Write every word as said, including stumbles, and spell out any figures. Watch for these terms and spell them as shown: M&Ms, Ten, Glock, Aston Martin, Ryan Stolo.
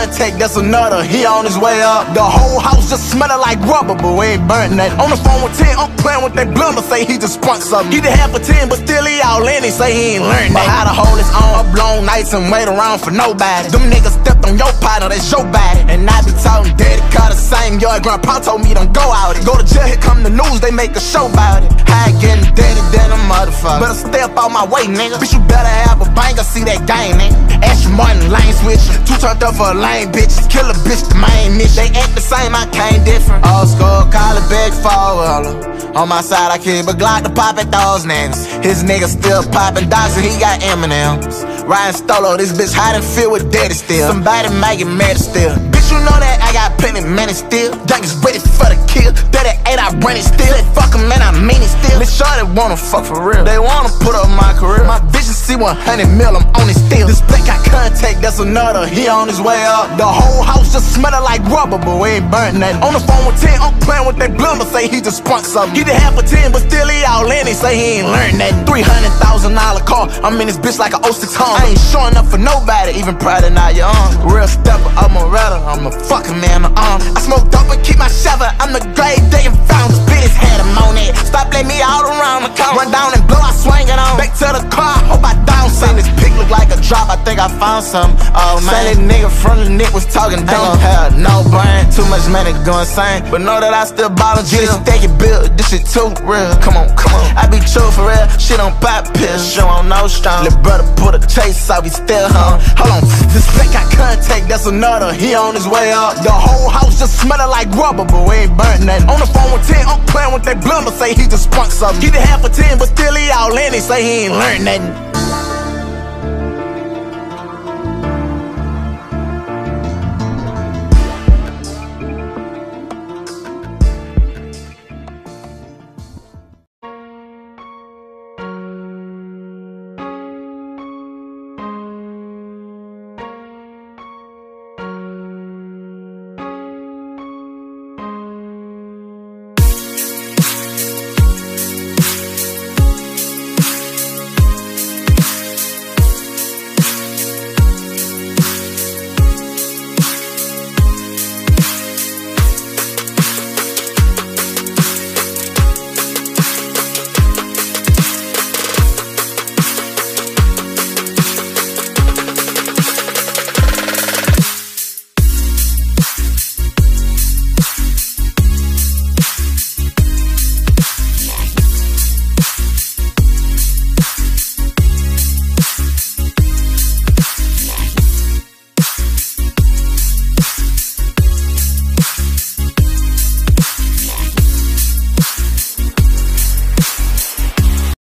contact, that's another. He on his way up. The whole house just smelling like rubber, but we ain't burnt that. On the phone with ten, I'm playing with that blunder. Say he just spun something. He did half a ten, but still he all in. He say he ain't learned that. But how to hold his own up long nights and wait around for nobody. Them niggas stepped on your partner, that's your body. And I be talking dead, cut the same yard. Grandpa told me don't go out. Go to jail, here come the news, they make a show about it. High getting deader than a motherfucker. Better step out my way, nigga. Bitch, you better have a banger, see that game, nigga. Astro Martin, lane switch. Two turned up for a lame bitch. Kill a bitch, the main niche. They act the same, I came different. Old school, collar back forward. On my side, I keep a Glock to pop at those names. His nigga still popping dogs and he got M and Ms. Ryan Stolo, this bitch hot and filled with daddy still. Somebody might get mad still. Bitch, you know that I got plenty money still. Youngest ready for the kill. thirty-eight, I run it still. They fuck him, man, I mean it still. This shorty wanna fuck for real. They wanna put up my career. My vision see one hundred mil, I'm on it still. This black got contact, that's another. He on his way up. The whole house just smelling like rubber, but we ain't burnt nothing. On the phone with ten, I'm playing with that blunder. Say he just spun something. He did half a ten, but still he all in. He say he ain't learned that. Three hundred thousand dollar car, I'm in this bitch like an oh six Honda. I ain't showing up for nobody, even priding out your own. Real stepper, I'm a redder, I'm a fucking man, I'm on. I smoke dope and keep my shovel. I'm the grave digging found. This bitch had him on it. Stop letting me all around the car. Run down and blow, I swing it on. Back to the car, hope I down something. This pick look like a drop, I think I found something. Oh man, that nigga from the Nick was talking dumb. Hell, no brain, too much money go insane. But know that I still ballin' chill. Get it, stack it, build, this shit too real. Come on, come on, I be true for real. Shit on pop pills, show on no strong. Lil' brother put a chase, I be still home. Hold on, this black got contact, that's another. He on his way up. The whole house just smelling like rubber, but we ain't burnt nothing. On the phone with ten, I'm playing with that blunder. Say he just spun something. He did half a ten, but still he all in. He say he ain't learned nothing.